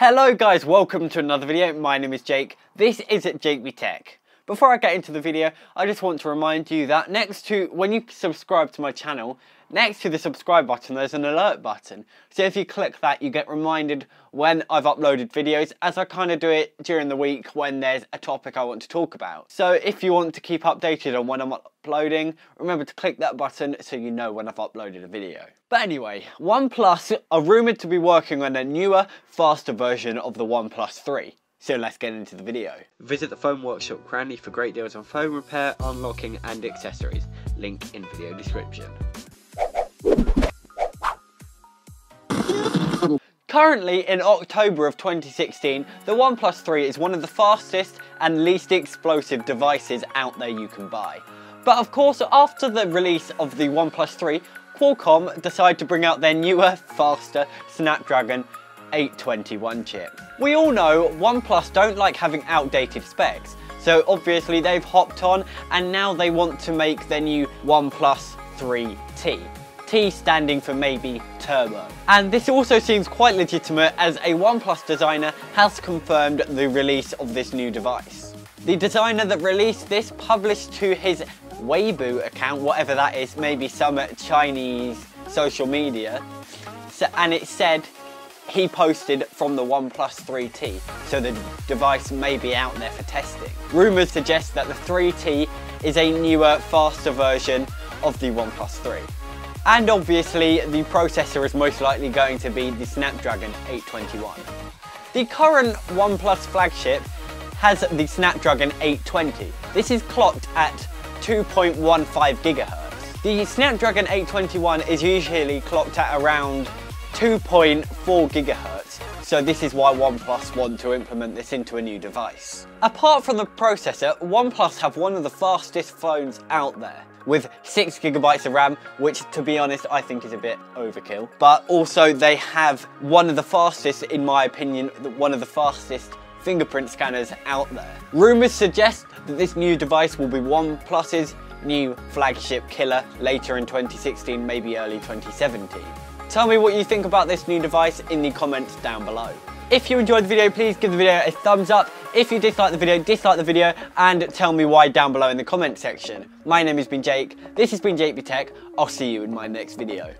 Hello guys, welcome to another video. My name is Jake. This is JakeBTech. Before I get into the video, I just want to remind you that when you subscribe to my channel, next to the subscribe button, there's an alert button. So if you click that, you get reminded when I've uploaded videos, as I kind of do it during the week when there's a topic I want to talk about. So if you want to keep updated on when I'm uploading, remember to click that button so you know when I've uploaded a video. But anyway, OnePlus are rumoured to be working on a newer, faster version of the OnePlus 3. So let's get into the video. Visit the Phone Workshop Cranleigh for great deals on phone repair, unlocking and accessories. Link in video description. Currently, in October of 2016, the OnePlus 3 is one of the fastest and least explosive devices out there you can buy. But of course, after the release of the OnePlus 3, Qualcomm decided to bring out their newer, faster Snapdragon 821 chip. We all know OnePlus don't like having outdated specs, so obviously they've hopped on and now they want to make their new OnePlus 3T. T standing for maybe turbo. And this also seems quite legitimate, as a OnePlus designer has confirmed the release of this new device. The designer that released this published to his Weibo account, whatever that is, maybe some Chinese social media, and it said he posted from the OnePlus 3T, so the device may be out there for testing. Rumours suggest that the 3T is a newer, faster version of the OnePlus 3. And obviously, the processor is most likely going to be the Snapdragon 821. The current OnePlus flagship has the Snapdragon 820. This is clocked at 2.15 gigahertz. The Snapdragon 821 is usually clocked at around 2.4 gigahertz. So this is why OnePlus want to implement this into a new device. Apart from the processor, OnePlus have one of the fastest phones out there, with 6 GB of RAM, which to be honest, I think is a bit overkill. But also they have one of the fastest, in my opinion, one of the fastest fingerprint scanners out there. Rumours suggest that this new device will be OnePlus's new flagship killer later in 2016, maybe early 2017. Tell me what you think about this new device in the comments down below. If you enjoyed the video, please give the video a thumbs up. If you dislike the video and tell me why down below in the comment section. My name has been Jake, this has been JakeBTech. I'll see you in my next video.